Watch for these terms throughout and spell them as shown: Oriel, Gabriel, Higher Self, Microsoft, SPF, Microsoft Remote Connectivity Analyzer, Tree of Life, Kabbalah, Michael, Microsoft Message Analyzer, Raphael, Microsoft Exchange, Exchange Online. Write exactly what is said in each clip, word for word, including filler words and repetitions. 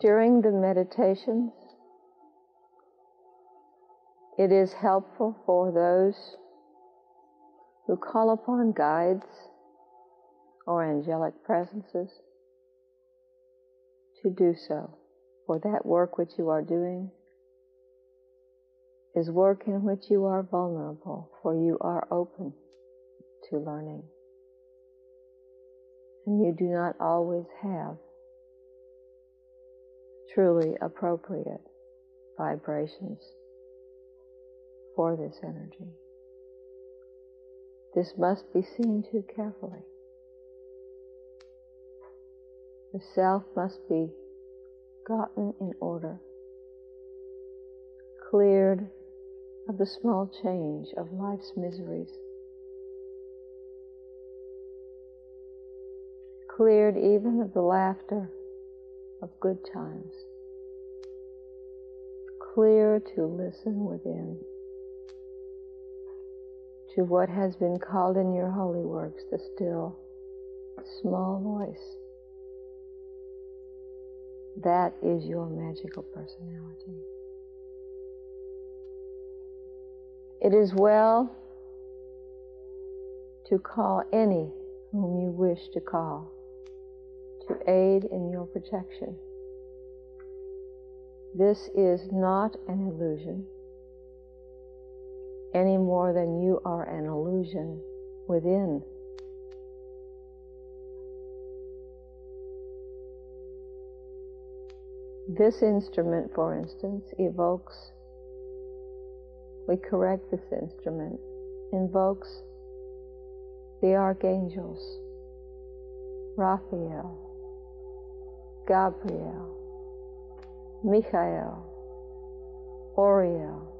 during the meditations. It is helpful for those who call upon guides or angelic presences to do so, for that work which you are doing is work in which you are vulnerable, for you are open to learning. And you do not always have truly appropriate vibrations for this energy. This must be seen too carefully. The self must be gotten in order, cleared of the small change of life's miseries, cleared even of the laughter of good times, clear to listen within to what has been called in your holy works the still, small voice. That is your magical personality. It is well to call any whom you wish to call to aid in your protection. This is not an illusion, any more than you are an illusion within. This instrument, for instance, evokes, we correct this instrument, invokes the archangels, Raphael, Gabriel, Michael, Oriel.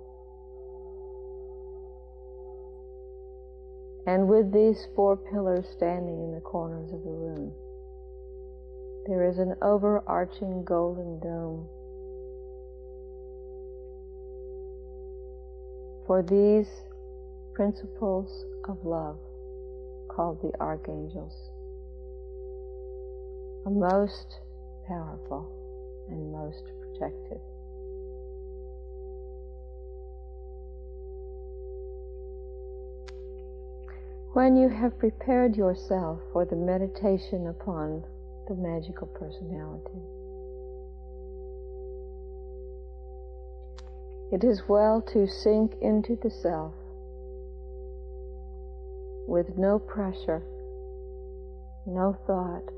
And with these four pillars standing in the corners of the room, there is an overarching golden dome. For these principles of love, called the archangels, are most powerful and most protective. When you have prepared yourself for the meditation upon the magical personality, it is well to sink into the self with no pressure, no thought,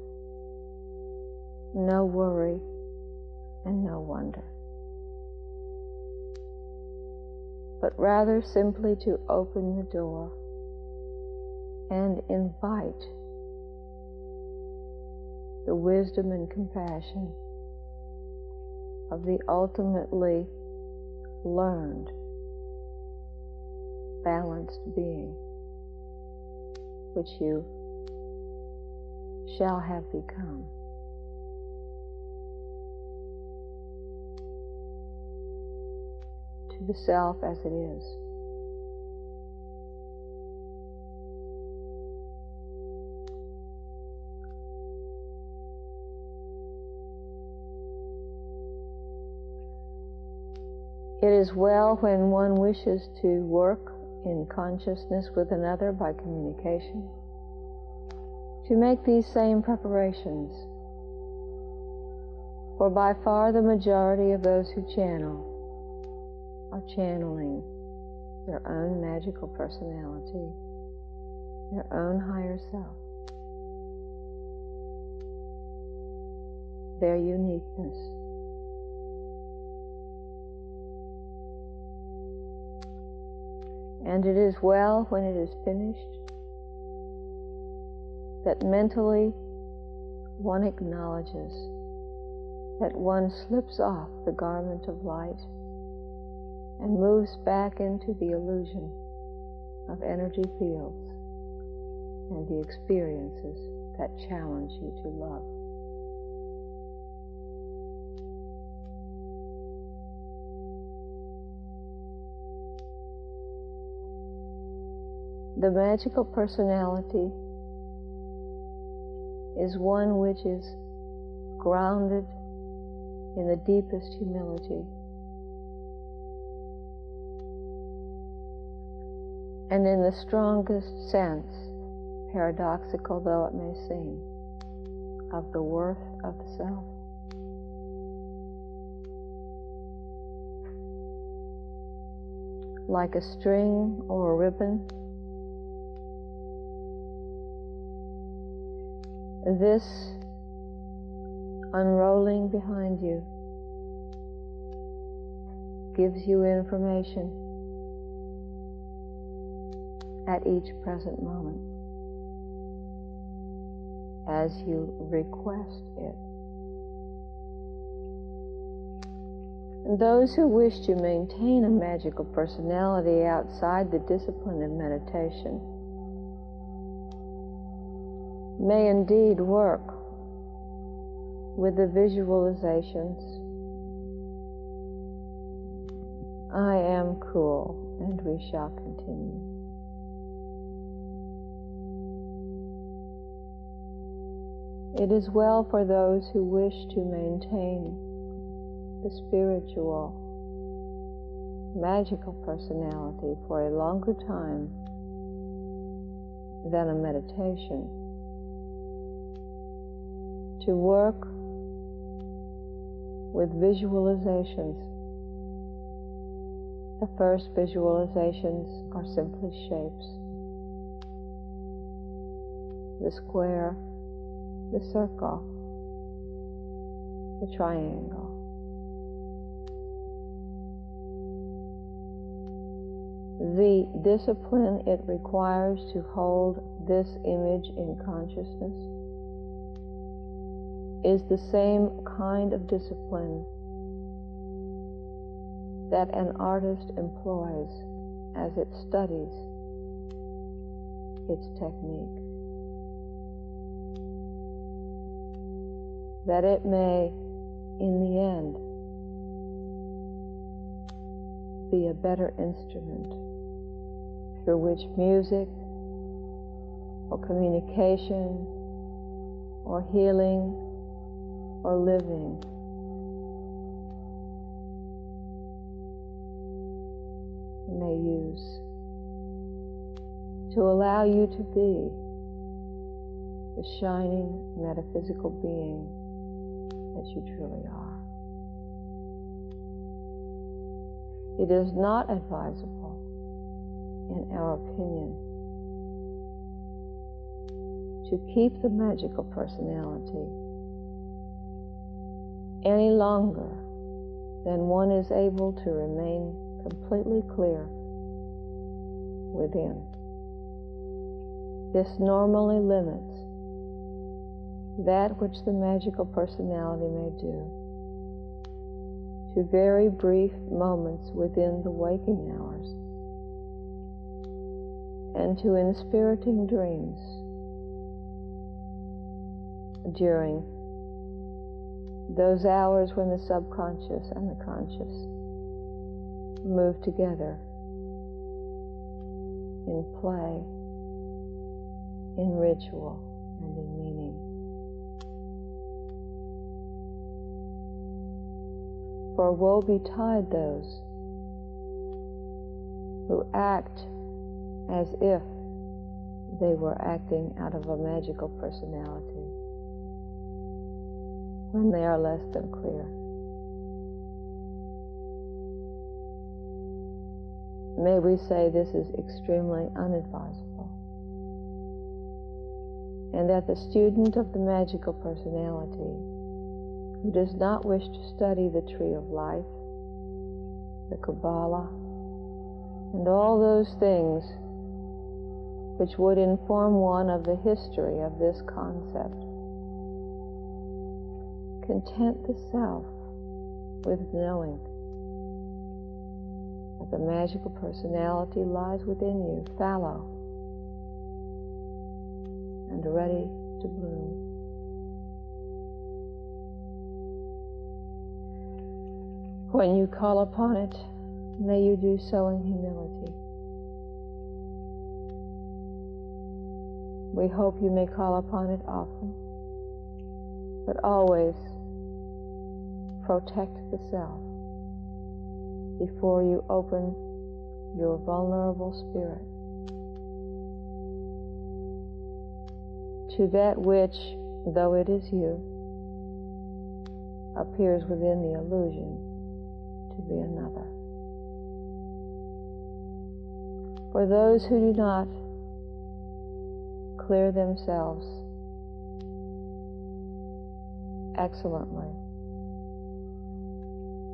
no worry, and no wonder, but rather simply to open the door and invite the wisdom and compassion of the ultimately learned, balanced being, which you shall have become. To the self as it is. It is well when one wishes to work in consciousness with another by communication to make these same preparations. For by far the majority of those who channel are channeling their own magical personality, their own higher self, their uniqueness. And it is well when it is finished that mentally one acknowledges that one slips off the garment of light and moves back into the illusion of energy fields and the experiences that challenge you to love. The magical personality is one which is grounded in the deepest humility. And in the strongest sense, paradoxical though it may seem, of the worth of the self. Like a string or a ribbon, this unrolling behind you gives you information at each present moment as you request it. And those who wish to maintain a magical personality outside the discipline of meditation may indeed work with the visualizations, I am cool and we shall continue. It is well for those who wish to maintain the spiritual, magical personality for a longer time than a meditation to work with visualizations. The first visualizations are simply shapes. The square, the circle, the triangle. The discipline it requires to hold this image in consciousness is the same kind of discipline that an artist employs as it studies its technique, that it may, in the end, be a better instrument through which music or communication or healing or living may use to allow you to be the shining metaphysical being that you truly are. It is not advisable, in our opinion, to keep the magical personality any longer than one is able to remain completely clear within. This normally limits that which the magical personality may do to very brief moments within the waking hours and to inspiriting dreams during those hours when the subconscious and the conscious move together in play, in ritual, and in meaning. For woe betide those who act as if they were acting out of a magical personality when they are less than clear. May we say this is extremely unadvisable, and that the student of the magical personality who does not wish to study the Tree of Life, the Kabbalah, and all those things which would inform one of the history of this concept, content the self with knowing that the magical personality lies within you, fallow and ready to bloom. When you call upon it, may you do so in humility. We hope you may call upon it often, but always protect the self before you open your vulnerable spirit to that which, though it is you, appears within the illusion to be another. For those who do not clear themselves excellently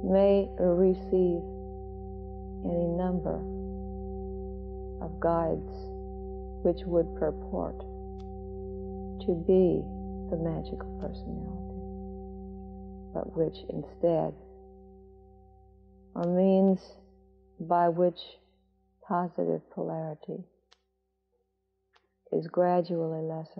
may receive any number of guides which would purport to be the magical personality, but which instead are means by which positive polarity is gradually lessened.